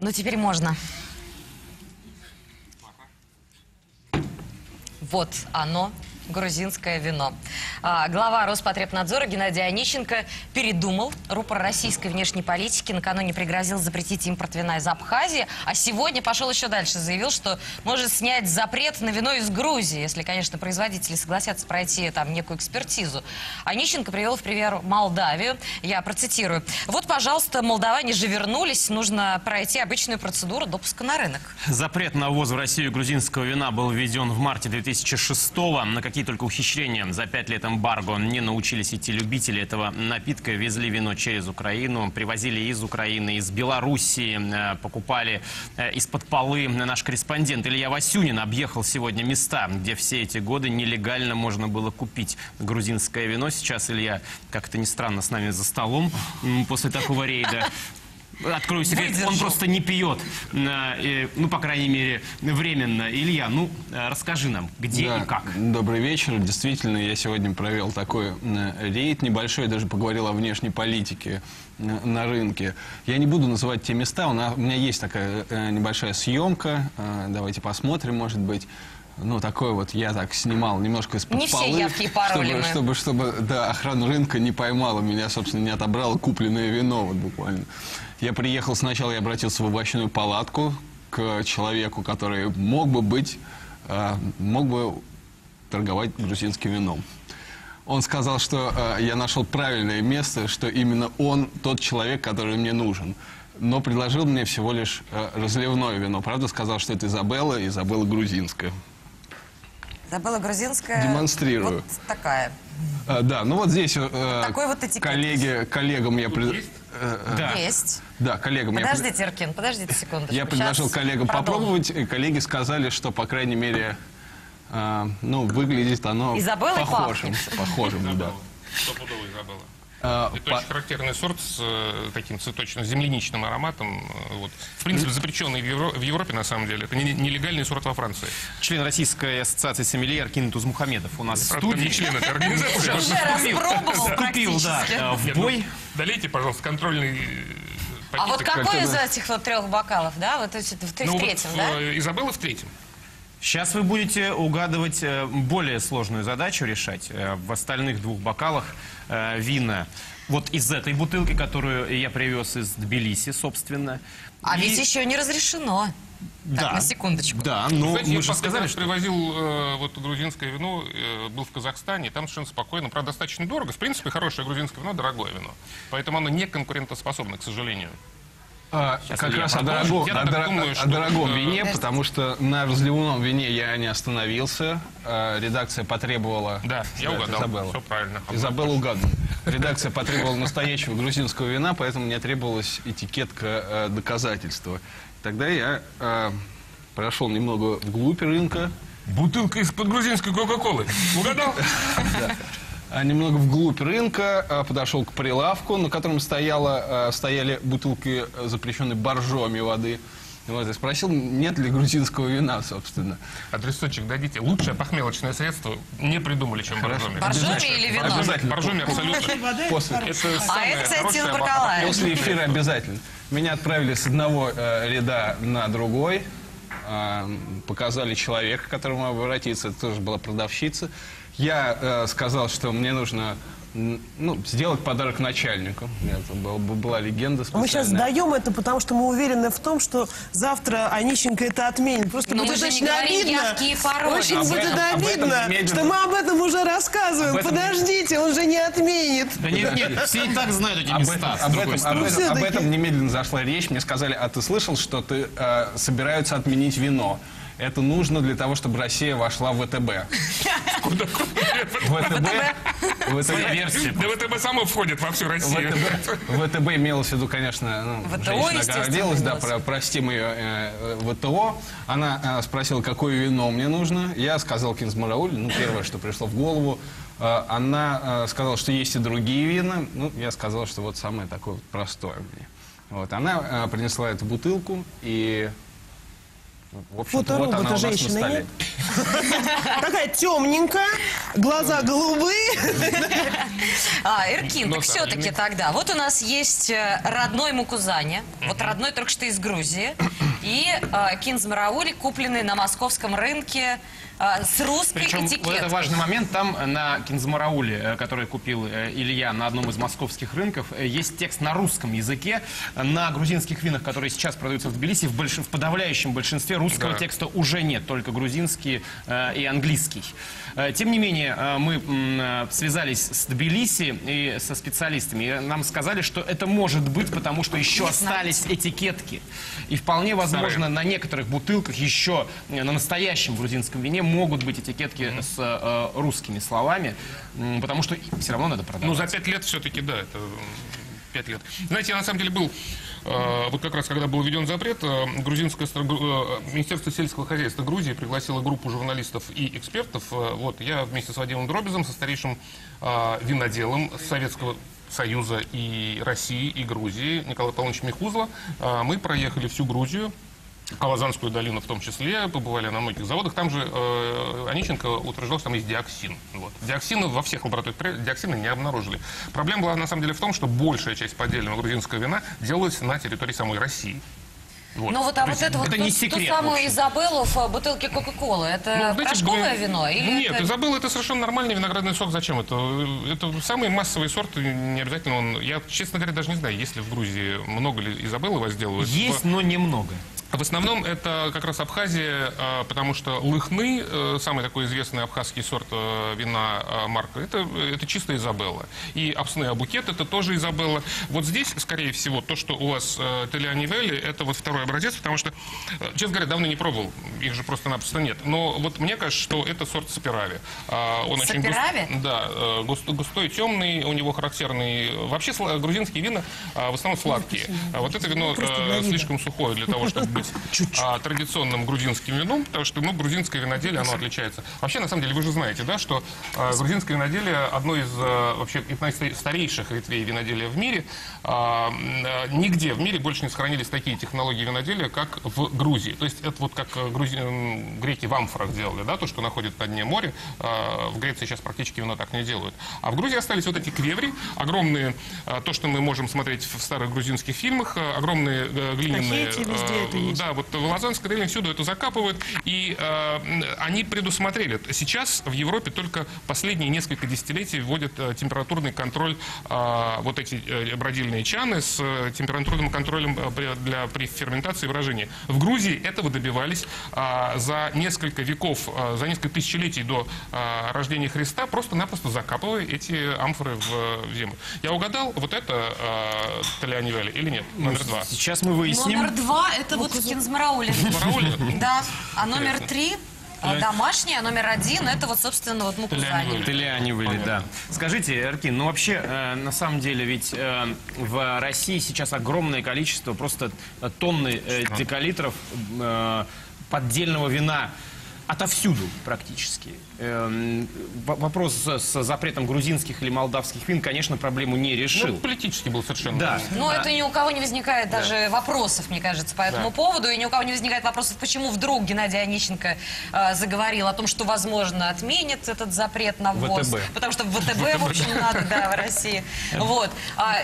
Ну, теперь можно. Вот оно, грузинское вино. Глава Роспотребнадзора Геннадий Онищенко передумал. Рупор российской внешней политики накануне пригрозил запретить импорт вина из Абхазии, а сегодня пошел еще дальше. Заявил, что может снять запрет на вино из Грузии, если, конечно, производители согласятся пройти там некую экспертизу. Онищенко привел в пример Молдавию. Я процитирую. Вот, пожалуйста, молдаване же вернулись. Нужно пройти обычную процедуру допуска на рынок. Запрет на ввоз в Россию грузинского вина был введен в марте 2006-го. На какие только ухищрения за 5 лет эмбарго не научились идти любители этого напитка. Везли вино через Украину, привозили из Украины, из Белоруссии, покупали из-под полы. Наш корреспондент Илья Васюнин объехал сегодня места, где все эти годы нелегально можно было купить грузинское вино. Сейчас Илья, как это ни странно, с нами за столом после такого рейда. Открою секрет, он просто не пьет, ну, по крайней мере, временно. Илья, ну, расскажи нам, где и как. Добрый вечер. Действительно, я сегодня провел такой рейд небольшой, даже поговорил о внешней политике на рынке. Я не буду называть те места, у меня есть такая небольшая съемка, давайте посмотрим, может быть. Ну, такой вот я так снимал немножко из-под полы, чтобы да, охрана рынка не поймала меня, собственно, не отобрала купленное вино, вот буквально. Я приехал, сначала я обратился в овощную палатку к человеку, который мог бы торговать грузинским вином. Он сказал, что я нашел правильное место, что именно он тот человек, который мне нужен. Но предложил мне всего лишь разливное вино. Правда, сказал, что это Изабелла, Изабелла грузинская. Изабелла грузинская. Демонстрирую. Вот такая. Да, ну вот здесь такой вот коллегам я... Есть. Да, коллегам подождите, Эркин, подождите секунду. Я предложил коллегам попробовать, и коллеги сказали, что, по крайней мере, ну, выглядит оно похожим. Похожим, да. Стопудово Изабелла. Это очень характерный сорт с таким цветочно-земляничным ароматом. Вот. В принципе, запрещенный в Европе, на самом деле. Это нелегальный сорт во Франции. Член Российской ассоциации сомелье Эркин Тузмухамедов у нас в студии. Член этой организации. Уже распробовал практически. В бой. Долейте, пожалуйста, контрольный... А вот какой из этих вот 3 бокалов, да? Вот в 3-м, да? Изабелла в 3-м. Сейчас вы будете угадывать более сложную задачу решать. В остальных 2 бокалах вина вот из этой бутылки, которую я привез из Тбилиси, собственно. А ведь еще не разрешено. Да. Так, на секундочку. Да, но кстати, мы же сказали, что... привозил вот грузинское вино, был в Казахстане, там совершенно спокойно. Правда, достаточно дорого. В принципе, хорошее грузинское вино, дорогое вино. Поэтому оно не конкурентоспособно, к сожалению. Как раз о дорогом вине, потому что на разливном вине я не остановился. Редакция потребовала... Да, я угадал, Изабелла. Все правильно. Изабелла угадала. Редакция потребовала настоящего грузинского вина, поэтому мне требовалась этикетка доказательства. Тогда я прошел немного вглубь рынка. Бутылка из-под грузинской кока-колы. Угадал? Немного вглубь рынка, подошел к прилавку, на котором стояли бутылки запрещенной Боржоми воды. Вот, и спросил, нет ли грузинского вина, собственно. Адресочек дадите. Лучшее похмелочное средство не придумали, чем Боржоми. Боржоми или вино? Обязательно. Боржоми абсолютно. После эфира обязательно. Меня отправили с одного ряда на другой. Показали человека, к которому обратиться. Это тоже была продавщица. Я сказал, что мне нужно сделать подарок начальнику. Это была легенда специальная. Мы сейчас даем это, потому что мы уверены в том, что завтра Онищенко это отменит. Просто будет очень обидно, что мы об этом уже рассказываем. Подождите, он же не отменит. Да нет, нет, все и так знают эти места. Об этом немедленно зашла речь. Мне сказали, а ты слышал, что ты собираются отменить вино? Это нужно для того, чтобы Россия вошла в ВТБ. ВТБ само входит во всю Россию. ВТБ имелось в виду, конечно, женщина огородилась, да, простим ее ВТО. Она спросила, какое вино мне нужно. Я сказал Кинзмарауль, ну, первое, что пришло в голову. Она сказала, что есть и другие вина. Ну, я сказал, что вот самое такое простое мне. Вот, она принесла эту бутылку и... В общем-то, вот она у нас на столе. Такая темненькая, глаза голубые. Эркин, так все-таки тогда. Вот у нас есть родной Мукузани, вот родной только что из Грузии, и Кинзмарауль, купленный на московском рынке с русской этикеткой. Вот это важный момент. Там на Кинзмарауле, который купил Илья на одном из московских рынков, есть текст на русском языке. На грузинских винах, которые сейчас продаются в Тбилиси, в подавляющем большинстве русского текста уже нет, только грузинский и английский. Тем не менее, мы связались с Тбилиси и со специалистами. И нам сказали, что это может быть, потому что еще остались этикетки. И вполне возможно, на некоторых бутылках еще на настоящем грузинском вине могут быть этикетки с русскими словами, потому что все равно надо продавать. Ну, за 5 лет все-таки, да, это 5 лет. Знаете, я на самом деле был, вот как раз когда был введен запрет, Министерство сельского хозяйства Грузии пригласило группу журналистов и экспертов. Вот, я вместе с Вадимом Дробизом, со старейшим виноделом Советского Союза и России, и Грузии, Николай Павлович Михузла, мы проехали всю Грузию, Алазанскую долину в том числе, побывали на многих заводах. Там же Онищенко утверждал, что там есть диоксин. Вот. Диоксина во всех лабораториях диоксина не обнаружили. Проблема была на самом деле в том, что большая часть поддельного грузинского вина делалась на территории самой России. Вот. Ну вот, а вот это вот не секрет, ту самую Изабеллу в бутылке Кока-Колы, это рожковое вино? Или нет, это... Изабелла — это совершенно нормальный виноградный сорт. Зачем это? Это самый массовый сорт, не обязательно он... Я, честно говоря, даже не знаю, есть ли в Грузии много ли Изабеллы возделывают. Есть, но немного. В основном это как раз Абхазия, потому что Лыхны, самый такой известный абхазский сорт вина марка, это чисто Изабелла. И Абсны Абукет — это тоже Изабелла. Вот здесь, скорее всего, то, что у вас Телянивели, это вот второй образец, потому что, честно говоря, давно не пробовал, их же просто-напросто нет. Но вот мне кажется, что это сорт Сапирави. Он Сапирави? Очень густой, темный, у него характерный... Вообще грузинские вина в основном сладкие. Вот это вино слишком сухое для того, чтобы традиционным грузинским вином, потому что, ну, грузинское виноделие, оно отличается. Вообще, на самом деле, вы же знаете, да, что грузинское виноделие одно из вообще старейших ветвей виноделия в мире. Нигде в мире больше не сохранились такие технологии виноделия, как в Грузии. То есть это вот как греки в амфорах делали, да, то, что находят на дне моря. В Греции сейчас практически вино так не делают. А в Грузии остались вот эти квеври, огромные, то, что мы можем смотреть в старых грузинских фильмах, огромные глиняные... Да, вот в Лазанской долине всюду это закапывают, и они предусмотрели. Сейчас в Европе только последние несколько десятилетий вводят температурный контроль, вот эти бродильные чаны с температурным контролем при ферментации и брожении. В Грузии этого добивались за несколько веков, за несколько тысячелетий до рождения Христа, просто-напросто закапывая эти амфоры в землю. Я угадал, вот это Телянивели или нет? Номер 2. Сейчас мы выясним. Номер 2 это вот в Кинзмарауле. Да. А номер 3 домашняя, а номер 1 это вот, собственно, вот Мукузани. Телянивели, да. Скажите, Эркин, ну вообще, на самом деле, ведь в России сейчас огромное количество, просто тонны декалитров поддельного вина. Отовсюду практически. Вопрос с запретом грузинских или молдавских вин, конечно, проблему не решил. Ну, политически был совершенно. Да. Но это ни у кого не возникает даже вопросов, мне кажется, по этому поводу. И ни у кого не возникает вопросов, почему вдруг Геннадий Онищенко заговорил о том, что, возможно, отменит этот запрет на ввоз. ВТБ. Потому что ВТБ, в общем, надо, да, в России. Вот.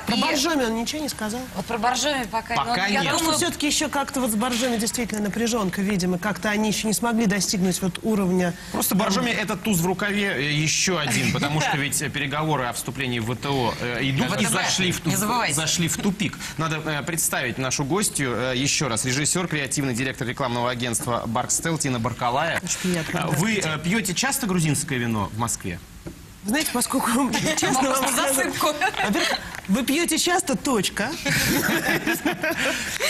Про Боржоми он ничего не сказал? Вот про Боржоми пока нет. Потому что все-таки еще как-то вот с Боржоми действительно напряженка, видимо. Как-то они еще не смогли достигнуть вот уровня. Просто Боржоми — это туз в рукаве еще один, потому что ведь переговоры о вступлении в ВТО идут и зашли в тупик. Надо представить нашу гостью еще раз. Режиссер, креативный директор рекламного агентства «Баркстел» Этина Баркала. Вы пьете часто грузинское вино в Москве? Знаете, поскольку... Честно вам засыпку. Вы пьете часто, точка.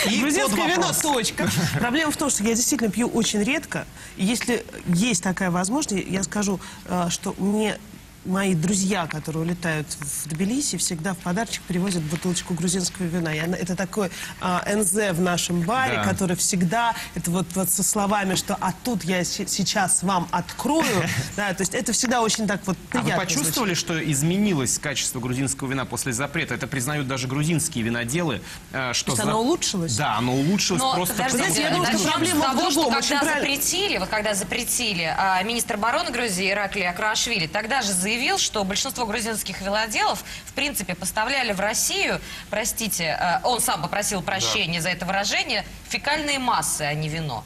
Грузинское вино, точка. Проблема в том, что я действительно пью очень редко. Если есть такая возможность, я скажу, что мне мои друзья, которые улетают в Тбилиси, всегда в подарочек привозят бутылочку грузинского вина. Это такой НЗ в нашем баре, который всегда, это вот со словами, что «а тут я сейчас вам открою». Да, то есть это всегда очень так вот приятно. А вы почувствовали, что изменилось качество грузинского вина после запрета? Это признают даже грузинские виноделы. Что то есть оно улучшилось? Да, оно улучшилось. Но, просто потому, я думаю, что проблема в другом. Когда запретили, министр обороны Грузии Ираклий Окруашвили, тогда же заявили, заявил, что большинство грузинских виноделов, в принципе, поставляли в Россию, простите, он сам попросил прощения за это выражение, фекальные массы, а не вино.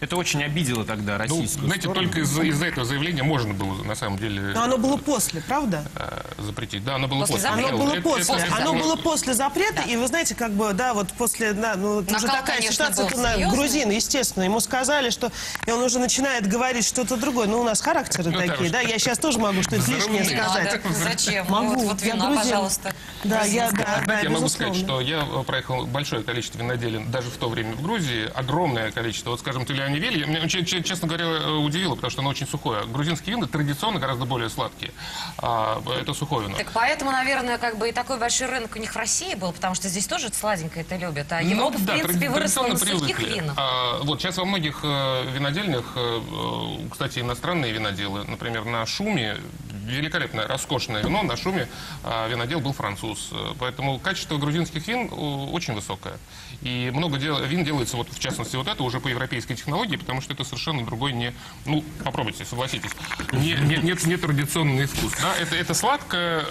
Это очень обидело тогда российскую сторону. Знаете, только из-за этого заявления можно было, на самом деле... Но оно было после, правда? Запретить. Да, оно было после. Оно было после запрета, да. И вы знаете, как бы, да, вот после... Да, ну, накал, уже такая ситуация, на грузин, естественно. Ему сказали, что... И он уже начинает говорить что-то другое. Ну, у нас характеры такие, да? Я сейчас тоже могу что-то лишнее сказать. Зачем? Вот вино, пожалуйста. Да, я могу сказать, что я проехал большое количество виноделин, даже в то время в Грузии, огромное количество. Вот, скажем, Телянивели. Меня, честно говоря, удивило, потому что оно очень сухое. Грузинские вина традиционно гораздо более сладкие. Это сухое вино. Так поэтому, наверное, как бы и такой большой рынок у них в России был, потому что здесь тоже сладенькое это любят. А Европа, ну, да, в принципе, выросла на сухих винах. Вот сейчас во многих винодельнях, кстати, иностранные виноделы, например, на Шуме, великолепное, роскошное вино, на Шуме винодел был француз. Поэтому качество грузинских вин очень высокое. И много вин делается, вот в частности, вот это уже по европейской технологии, потому что это совершенно другой, не, ну, попробуйте, согласитесь, не традиционный вкус. Да? Это сладкое,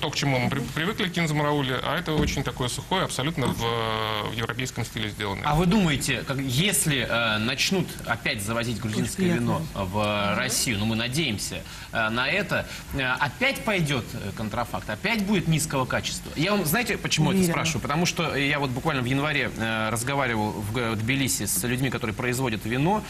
то, к чему мы привыкли в Кинзмарауле, а это очень такое сухое, абсолютно в европейском стиле сделанное. А вы думаете, как, если начнут опять завозить грузинское вино в Россию, ну, мы надеемся на это, опять пойдет контрафакт, опять будет низкого качества? Я вам, знаете, почему это спрашиваю? Потому что я вот буквально в январе разговаривал в Тбилиси с людьми, которые производят вино,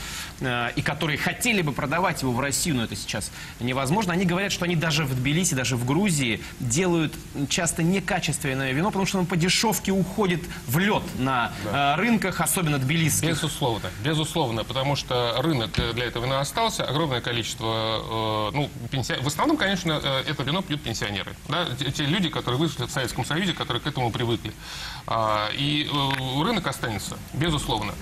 и которые хотели бы продавать его в Россию, но это сейчас невозможно. Они говорят, что они даже в Тбилиси, даже в Грузии делают часто некачественное вино, потому что оно по дешевке уходит в лед на рынках, особенно тбилисских. Безусловно, безусловно, потому что рынок для этого вина остался, огромное количество, ну, в основном, конечно, это вино пьют пенсионеры, да? Те люди, которые выжили в Советском Союзе, которые к этому привыкли. И рынок останется, безусловно.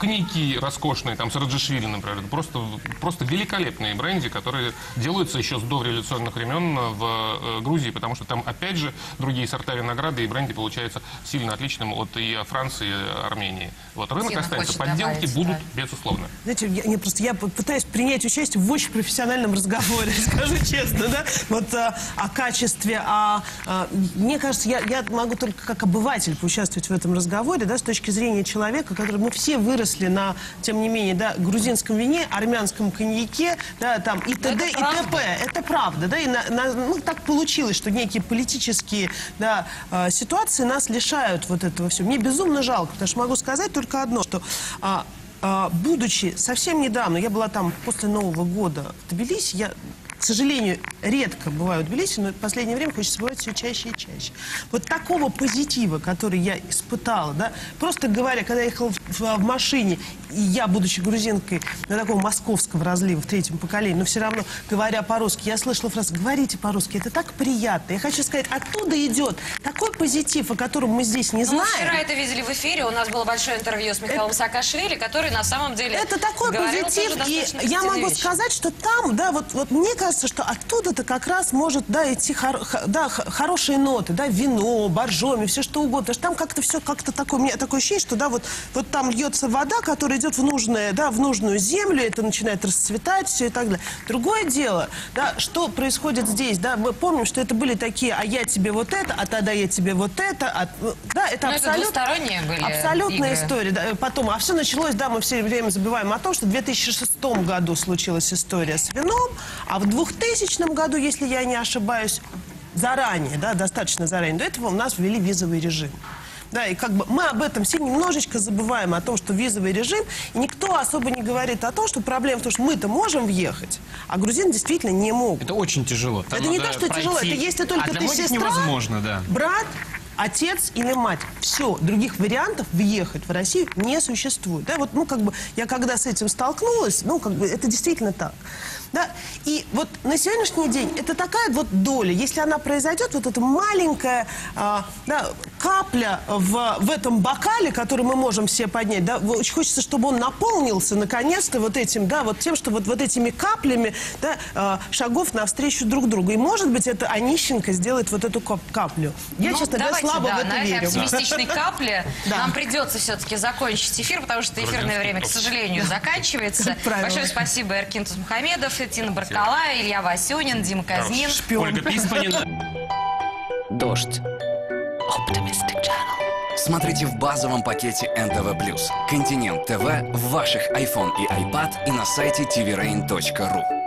Коньяки роскошные, там, с Раджешвили, например, просто великолепные бренди, которые делаются еще с дореволюционных времен в Грузии, потому что там, опять же, другие сорта винограда и бренди получаются сильно отличным от и Франции, и Армении. Вот рынок останется, подделки будут, безусловно. Знаете, я пытаюсь принять участие в очень профессиональном разговоре, скажу честно, да, вот о качестве, мне кажется, я могу только как обыватель поучаствовать в этом разговоре, да, с точки зрения человека, который мы все выросли на... Тем не менее, да, грузинском вине, армянском коньяке, да, там, и т.д. и т.п. Это правда, да, и ну, так получилось, что некие политические, да, ситуации нас лишают вот этого всего. Мне безумно жалко, потому что могу сказать только одно, что... будучи совсем недавно, я была там после Нового года в Тбилиси, я, к сожалению, редко бываю в Тбилиси, но в последнее время хочется бывать все чаще и чаще. Вот такого позитива, который я испытала, да, просто говоря, когда я ехала в машине, и я, будучи грузинкой, на такого московского разлива в третьем поколении, но все равно, говоря по-русски, я слышала фразу «говорите по-русски», это так приятно. Я хочу сказать, оттуда идет такой позитив, о котором мы здесь не знаем. Мы вчера это видели в эфире, у нас было большое интервью с Михаилом Саакашвили, который на самом деле... Это такой позитив, и я могу сказать, что там, да, вот мне кажется, что оттуда-то как раз может, да, идти хорошие ноты, да, вино, боржоми, все что угодно, потому что там как-то все как-то такое, у меня такое ощущение, что, да, вот там льется вода, которая идет в нужную землю, это начинает расцветать, все и так далее. Другое дело, да, что происходит здесь, да, мы помним, что это были такие, а я тебе вот это, а тогда я тебе вот это, да, это абсолютная история, да, потом, а все началось. Да, мы все время забываем о том, что в 2006 году случилась история с вином, а в 2000 году, если я не ошибаюсь, заранее, да, достаточно заранее, до этого у нас ввели визовый режим. Да, и как бы мы об этом все немножечко забываем, о том, что визовый режим, и никто особо не говорит о том, что проблема в том, что мы-то можем въехать, а грузины действительно не могут. Это очень тяжело. Там это не то, что пройти. Тяжело, это если только ты сестра, невозможно, да. Брат, отец или мать. Все. Других вариантов въехать в Россию не существует. Да, вот, ну, как бы, я когда с этим столкнулась, ну, как бы, это действительно так. Да? И вот на сегодняшний день это такая вот доля, если она произойдет, вот эта маленькая, да, капля в этом бокале, который мы можем все поднять, да, очень хочется, чтобы он наполнился наконец-то вот этим, да, вот тем, что вот этими каплями, да, шагов навстречу друг другу. И, может быть, это Онищенко сделает вот эту каплю. Я, ну, честно говоря, слабо в это верю. На этой оптимистичной капле нам придется все-таки закончить эфир, потому что эфирное время, к сожалению, заканчивается. Большое спасибо, Эркин Тузмухамедов, Этина Баркала, Илья Васюнин, Дима Казнин. Дождь. Смотрите в базовом пакете НТВ Плюс. Континент ТВ в ваших iPhone и iPad и на сайте tvrain.ru.